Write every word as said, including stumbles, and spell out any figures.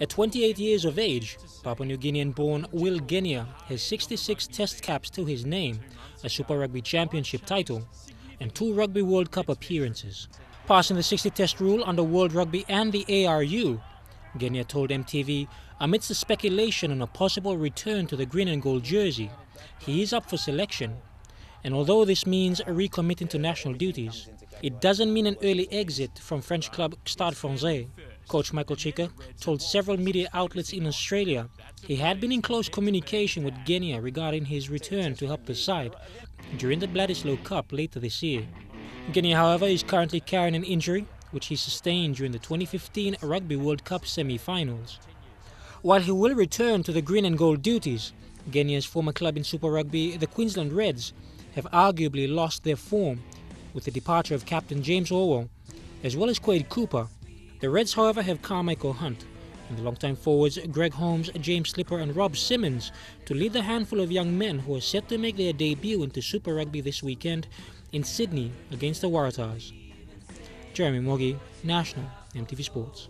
At twenty-eight years of age, Papua New Guinean-born Will Genia has sixty-six Test caps to his name, a Super Rugby Championship title, and two Rugby World Cup appearances. Passing the sixty-test rule under World Rugby and the A R U, Genia told M T V, amidst the speculation on a possible return to the green and gold jersey, he is up for selection. And although this means recommitting to national duties, it doesn't mean an early exit from French club Stade Français. Coach Michael Cheika told several media outlets in Australia he had been in close communication with Genia regarding his return to help the side during the Bledisloe Cup later this year. Genia, however, is currently carrying an injury which he sustained during the twenty fifteen Rugby World Cup semi-finals. While he will return to the green and gold duties, Genia's former club in Super Rugby, the Queensland Reds, have arguably lost their form with the departure of captain James Orwell, as well as Quade Cooper. The Reds, however, have Carmichael Hunt and the long-time forwards Greg Holmes, James Slipper and Rob Simmons to lead the handful of young men who are set to make their debut into Super Rugby this weekend in Sydney against the Waratahs. Jeremy Mogi, National, M T V Sports.